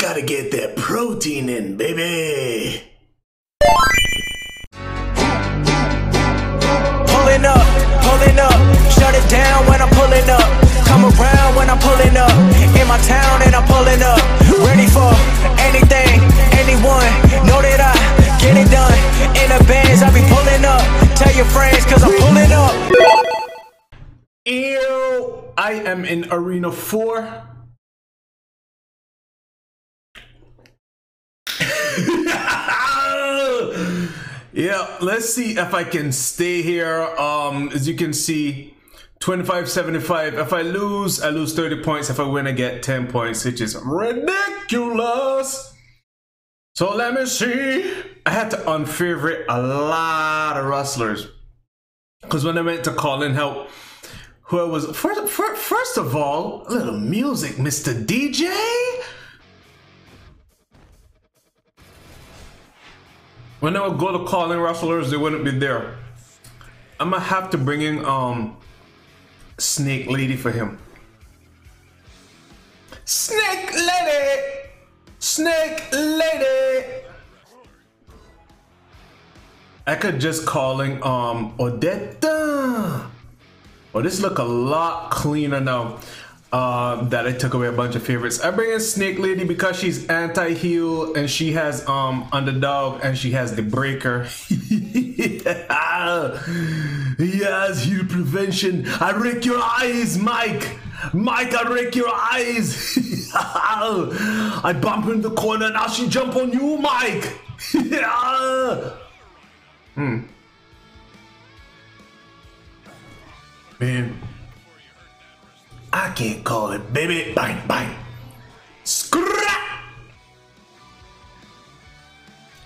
Gotta get that protein in, baby. Pulling up, shut it down when I'm pulling up. Come around when I'm pulling up. In my town and I'm pulling up. Ready for anything, anyone. Know that I get it done. In the bands, I be pulling up. Tell your friends, cause I'm pulling up. Ew, I am in Arena 4. Yeah, let's see if I can stay here. As you can see, 25.75. If I lose, I lose 30 points. If I win, I get 10 points, which is ridiculous. So let me see. I had to unfavorite a lot of wrestlers because when I went to call in help, who I was first of all, a little music, Mr. DJ. When I would go to call in wrestlers, they wouldn't be there. I'm gonna have to bring in Snake Lady for him. Snake Lady! Snake Lady! I could just call in Odetta. Oh, this look a lot cleaner now. That I took away a bunch of favorites. I bring in Snake Lady because she's anti-heel and she has underdog and she has the breaker. Yes, heel prevention. I rake your eyes, Mike. Mike, I rake your eyes. I bump her in the corner. Now she jump on you, Mike. Man. I can't call it, baby. Bang, bang. Scrap!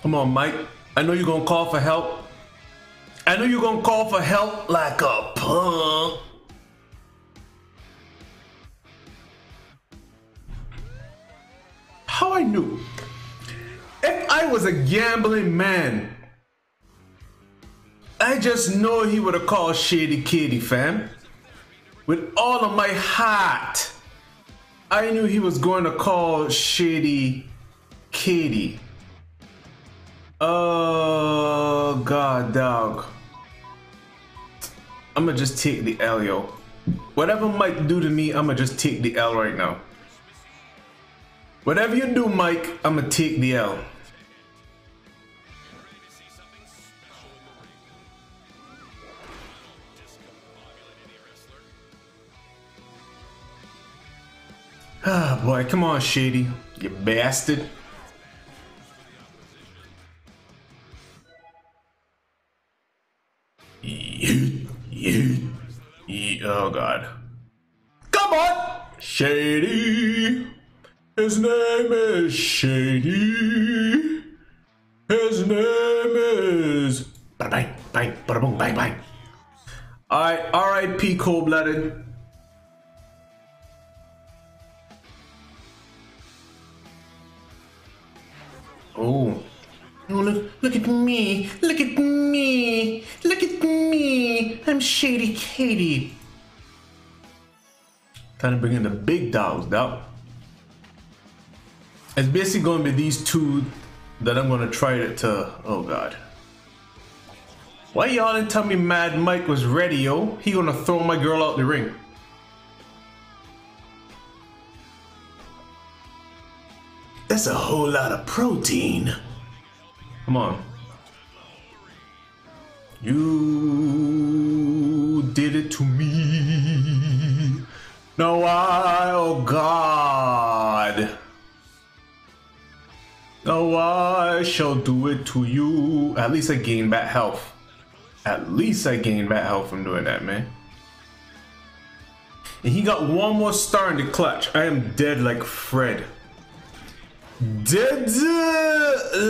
Come on, Mike. I know you're gonna call for help. I know you're gonna call for help like a punk. How I knew? If I was a gambling man, I just know he would have called Shady Kitty, fam. With all of my heart, I knew he was going to call Shady Kitty. Oh, God, dog. I'm going to just take the L, yo. Whatever Mike do to me, I'm going to just take the L right now. Whatever you do, Mike, I'm going to take the L. Ah, oh boy, come on, Shady, you bastard. Oh, God. Come on! Shady. His name is Shady. His name is... Bang, bang, bang, bang, bang. Alright, R.I.P. Cold-Blooded. Oh, look at me, look at me, look at me. I'm Shady Kitty. Time to bring in the big dogs, dog. It's basically going to be these two that I'm going to try to, oh God. Why y'all didn't tell me Mad Mike was ready, yo? He going to throw my girl out the ring. That's a whole lot of protein. Come on. You did it to me. Now I, oh God. Now I shall do it to you. At least I gained back health. At least I gained back health from doing that, man. And he got one more star in the clutch. I am dead like Fred. Dead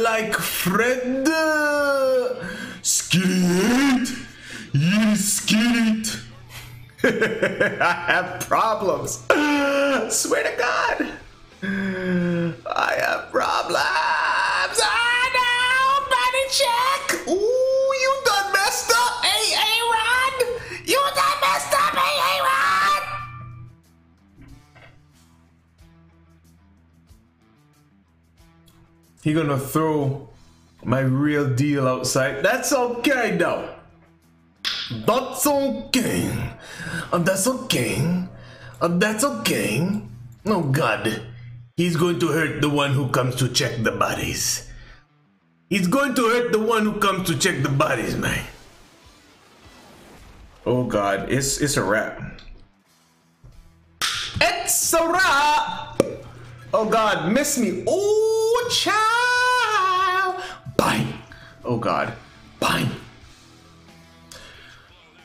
like Fred. Skid, you skid. I have problems. Swear to God, I have problems. Ah, no, body check. Ooh. He gonna throw my real deal outside. That's okay though. That's okay. And that's okay. And that's okay. Oh God. He's going to hurt the one who comes to check the bodies. He's going to hurt the one who comes to check the bodies, man. Oh God, it's a wrap. It's a wrap! Oh God, miss me. Oh child! Bang! Oh God. Bang!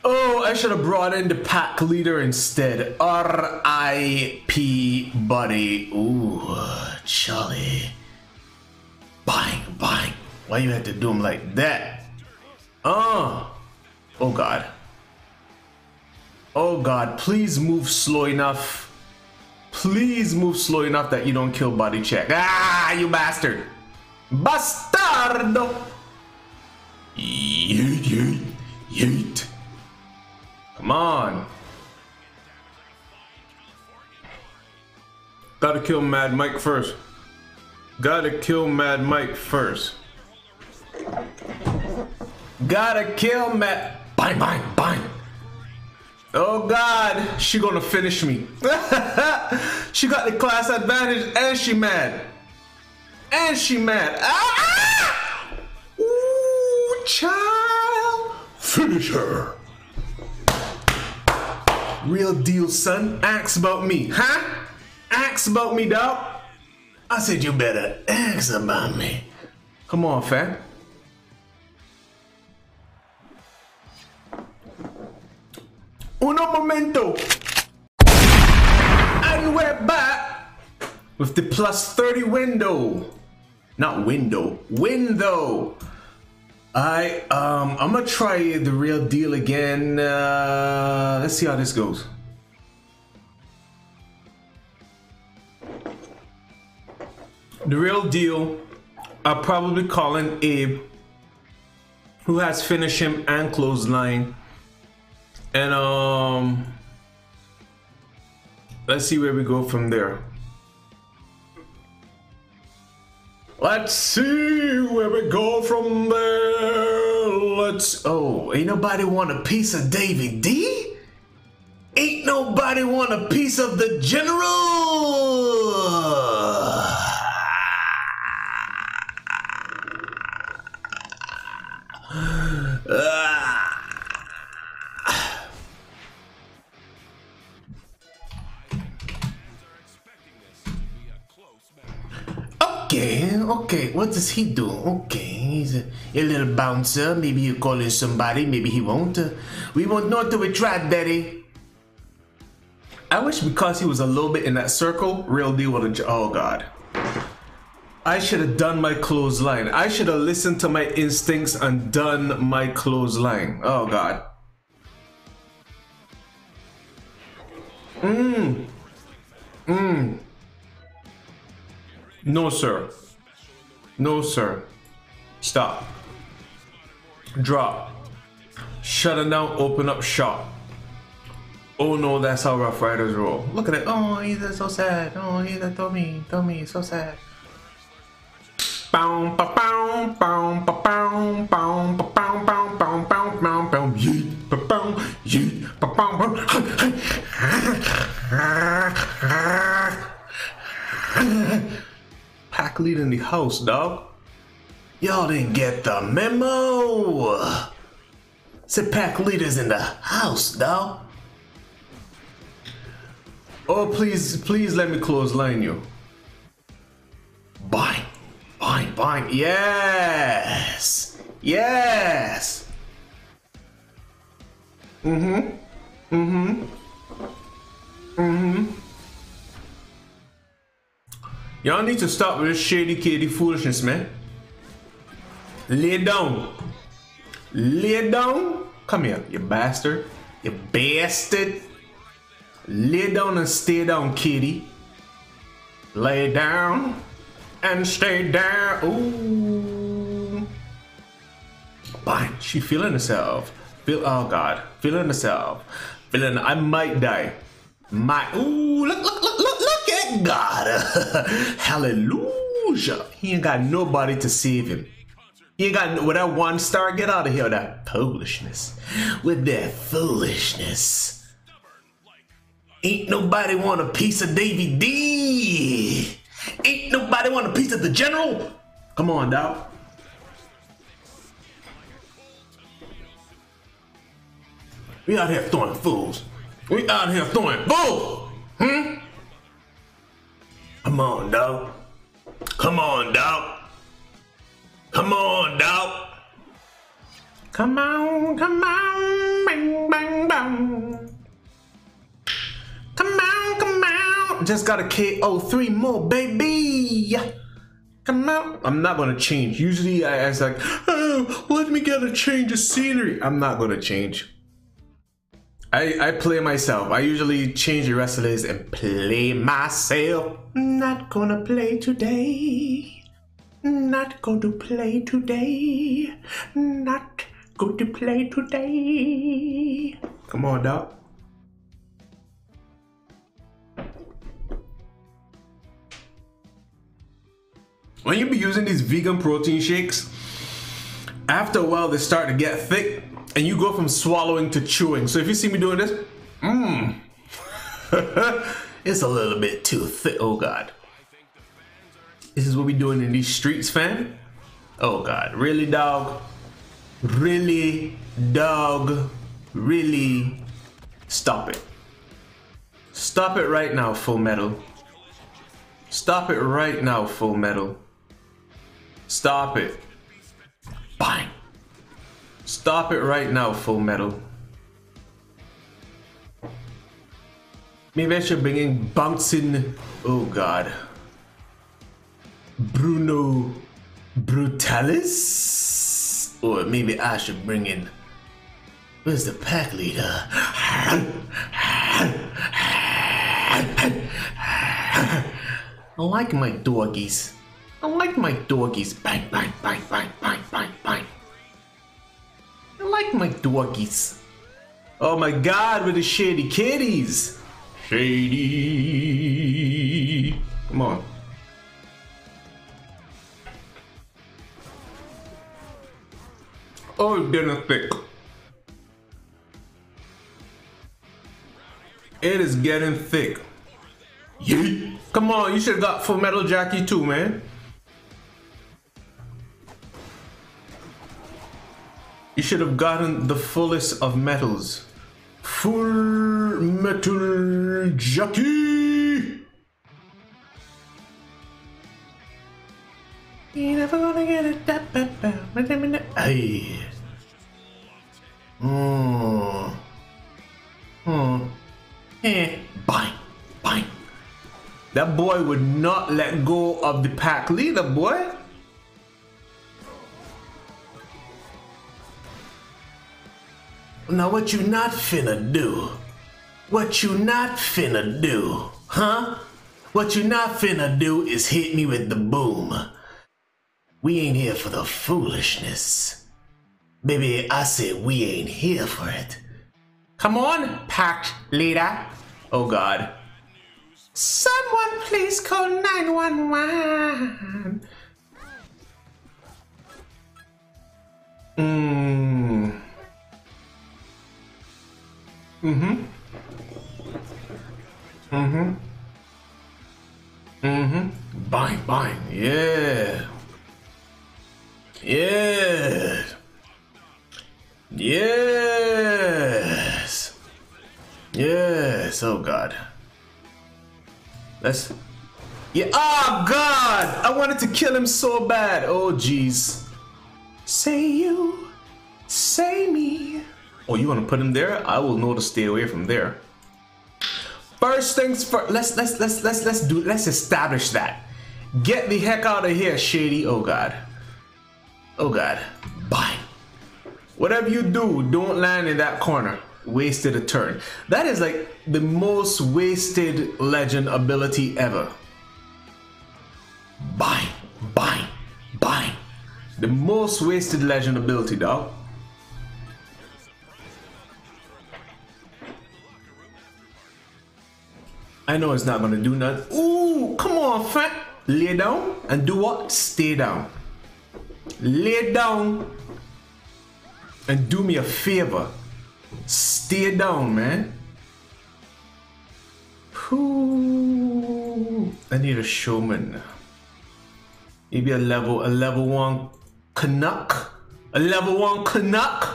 Oh, I should have brought in the pack leader instead. R.I.P. buddy. Ooh, Charlie. Bang, bang. Why you have to do him like that? Oh God. Oh God, please move slow enough. Please move slow enough that you don't kill body check. Ah, you bastard. Bastardo. Yeet, yeet, yeet. Come on. Gotta kill Mad Mike first. Gotta kill Mad Mike first. Gotta kill Mad. Bang, bang, bang. Oh God, she gonna finish me. She got the class advantage and she mad. And she mad. Ah! Ooh, child. Finish her. Real deal, son. Ask about me, huh? Ask about me, dog. I said you better ask about me. Come on, fam. Uno momento. And we're back with the plus 30 window. Not window. Window. I'm gonna try the real deal again. Let's see how this goes. The real deal. I'll probably call in Abe, who has finished him and clothesline. And let's see where we go from there. Let's see where we go from there. Let's... Oh, ain't nobody want a piece of David D? Ain't nobody want a piece of the General? Okay, what does he do? Okay, he's a little bouncer. Maybe he'll call in somebody, maybe he won't. We won't know till we try, Daddy. I wish because he was a little bit in that circle, real deal with a... Oh, God. I should have done my clothesline. I should have listened to my instincts and done my clothesline. Oh, God. Mmm. Mmm. No, sir. No, sir. Stop. Drop. Shut it down. Open up shop. Oh no, that's how Rough Riders roll. Look at it. Oh, he's so sad. Oh, he's a dummy. Dummy, so sad. Bow, bow, bow, bow, bow, bow, bow, bow, bow, bow, bow, bow, bow, bow, yeet, bow, bow, yeet, bow, bow, bow. Pack lead in the house, dog. Y'all didn't get the memo. Said pack leaders in the house, dog. Oh, please, please let me clothesline you. Bang, bang, bang. Yes, yes. Mhm, mhm, mhm. Y'all need to stop with this Shady Kitty foolishness, man. Lay down. Lay down. Come here, you bastard. You bastard. Lay down and stay down, kitty. Lay down and stay down. Ooh. Bang. She feeling herself. Oh, God. Feeling herself. Feeling... I might die. Might... Ooh, look, look, look, look. God. Hallelujah. Doja. He ain't got nobody to save him. He ain't got no, with that one star, get out of here with that foolishness. With that foolishness. Ain't nobody want a piece of David D. Ain't nobody want a piece of the General. Come on, dog. We out here throwing fools. We out here throwing fools. Come on, dog. Come on, dog. Come on, dog. Come on, come on, bang, bang, bang. Come on, come on. Just got a KO, 3 more, baby. Come on. I'm not gonna change. Usually I ask like, oh, let me get a change of scenery. I'm not gonna change. I play myself. I usually change the rest of this and play myself. Not gonna play today. Not gonna play today. Not gonna play today. Come on, dog. When you be using these vegan protein shakes, after a while they start to get thick. And you go from swallowing to chewing. So if you see me doing this, it's a little bit too thick. Oh God. This is what we doing in these streets, fam. Oh God, really dog? Really dog? Really? Stop it. Stop it right now, Full Metal. Stop it right now, Full Metal. Stop it. Bang. Stop it right now, Full Metal. Maybe I should bring in bouncing. Oh God. Bruno Brutalis? Or maybe I should bring in. Where's the Pack Leader? I like my doggies. I like my doggies. Bang, bang, bang, bang, bang, bang, bang. I like my doggies. Oh my God, with the Shady Kitties. Shady. Come on. Oh, dinner thick. It is getting thick. Yeah. Come on, you should have got Full Metal Jackie too, man. You should have gotten the fullest of metals. Full Metal Jackie! You never gonna get it that bad. Hey. Bang. Bang. That boy would not let go of the Pack Leader, boy. Now what you not finna do? What you not finna do? Huh? What you not finna do is hit me with the boom. We ain't here for the foolishness. Baby, I said we ain't here for it. Come on, Pack Leader. Oh God. Someone please call 911. Bang, bang. Yeah. Yeah. Yes. Yes. Oh God. That's. Yeah. Oh God. I wanted to kill him so bad. Oh jeez. Say you. Say me. Oh, you want to put him there? I will know to stay away from there. First things first. Let's establish that. Get the heck out of here, Shady. Oh God. Oh God. Bye. Whatever you do, don't land in that corner. Wasted a turn. That is like the most wasted legend ability ever. Bye. Bye. Bye. The most wasted legend ability, dog. I know it's not gonna do nothing. Ooh, come on, fat. Lay down and do what? Stay down. Lay down and do me a favor. Stay down, man. Ooh, I need a showman. Maybe a level 1 Canuck. A level 1 Canuck.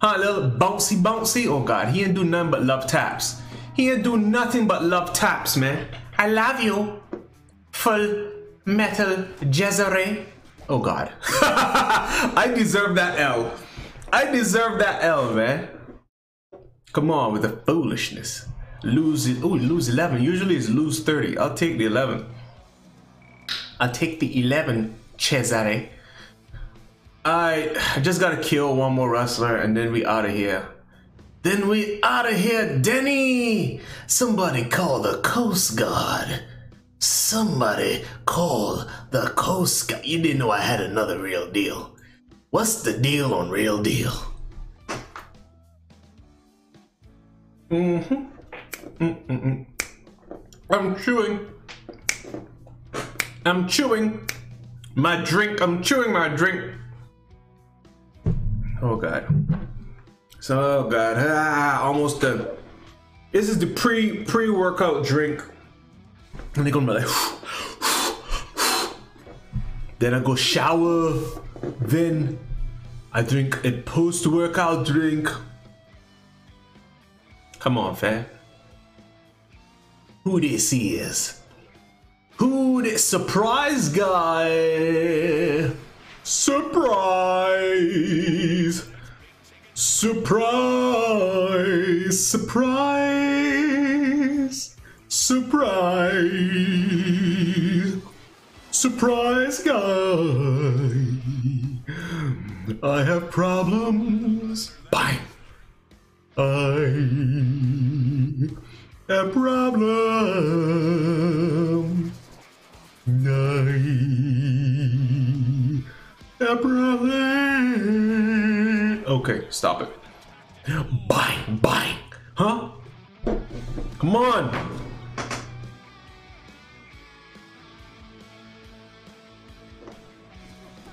Huh, little bouncy bouncy. Oh God, he ain't do nothing but love taps. He ain't do nothing but love taps, man. I love you, Full Metal Cesare. Oh God. I deserve that L. I deserve that L, man. Come on with the foolishness. Lose it. Oh, lose 11. Usually it's lose 30. I'll take the 11. I'll take the 11, Cesare. I just gotta kill one more wrestler and then we out of here. Then we out of here, Denny. Somebody call the Coast Guard. Somebody call the Coast Guard. You didn't know I had another real deal. What's the deal on real deal? I'm chewing. I'm chewing my drink. I'm chewing my drink. Oh God. So oh God. Ah, almost done. This is the pre-workout drink. And they're gonna be like, then I go shower, then I drink a post-workout drink. Come on, fam. Who this is? Who this surprise guy? Surprise! Surprise! Surprise! Surprise! Surprise guy! I have problems. Bye. I have problems. I have problems. Okay, stop it. Bye, bye. Huh? Come on.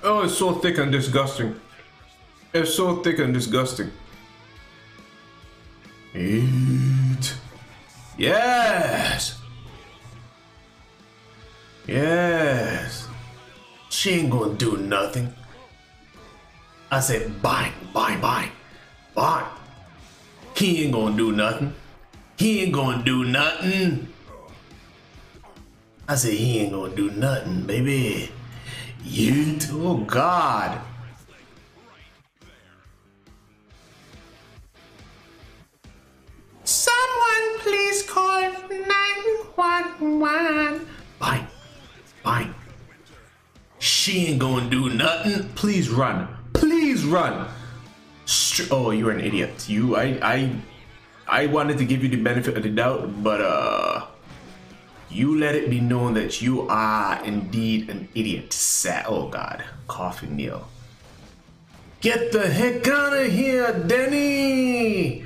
Oh, it's so thick and disgusting. It's so thick and disgusting. Eat. Yes. Yes. She ain't gonna do nothing. I said bye, bye, bye, bye. He ain't gonna do nothing. He ain't gonna do nothing. I said he ain't gonna do nothing, baby. You too. Oh God. Someone please call 911. Bye. Bye. She ain't gonna do nothing. Please run. Please run. Oh, you're an idiot. You, I wanted to give you the benefit of the doubt, but you let it be known that you are indeed an idiot. Oh God. Coffin Nail. Get the heck out of here, Denny.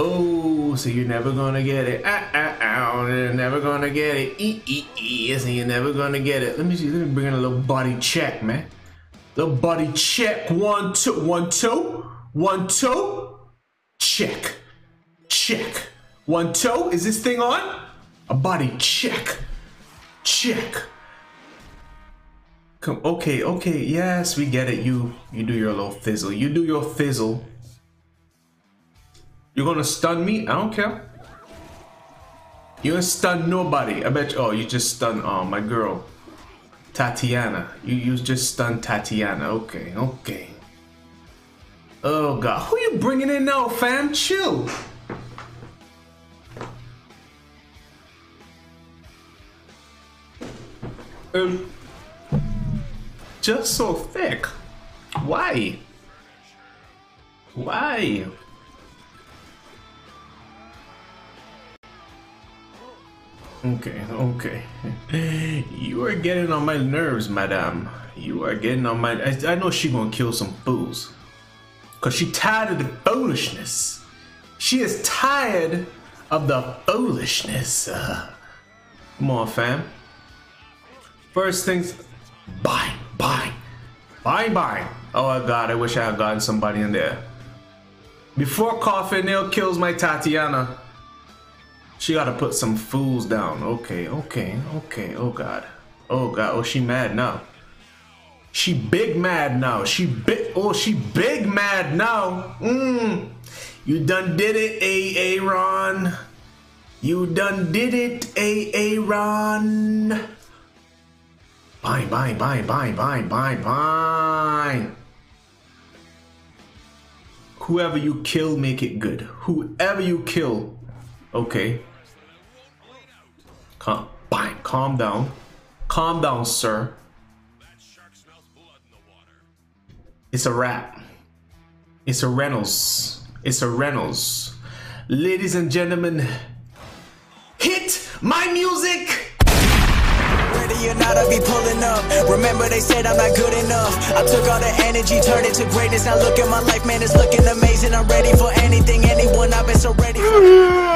Oh, so you're never gonna get it. You're never gonna get it. So you're never gonna get it. Let me see. Let me bring in a little body check, man. Little body check. 1, 2, 1, 2, 1, 2. Check. Check. 1, 2. Is this thing on? A body check. Check. Come. Okay. Okay. Yes, we get it. You do your little fizzle. You do your fizzle. You're gonna stun me? I don't care. You're gonna stun nobody. I bet you. Oh, you just stun my girl, Tatiana. You just stun Tatiana. Okay, okay. Oh God, who you bringing in now, fam? Chill. Just so thick. Why? Why? Okay, okay. You are getting on my nerves, madame. You are getting on my... I know she gonna kill some fools. Cause she tired of the foolishness. She is tired of the foolishness. Come on, fam. First things, buy. Oh God, I wish I had gotten somebody in there. Before Coffin Nail kills my Tatiana, she gotta put some fools down. Okay. Oh God. Oh, she mad now. She big mad now. She big mad now. You done did it, A.A. Ron. Buy. Whoever you kill, make it good. Whoever you kill. Okay. Calm down. Calm down, sir. It's a wrap. It's a Reynolds. Ladies and gentlemen, hit my music! Ready or not, I be pulling up. Remember they said I'm not good enough. I took all the energy, turned it to greatness. Now look at my life, man, it's looking amazing. I'm ready for anything, anyone, I've been so ready for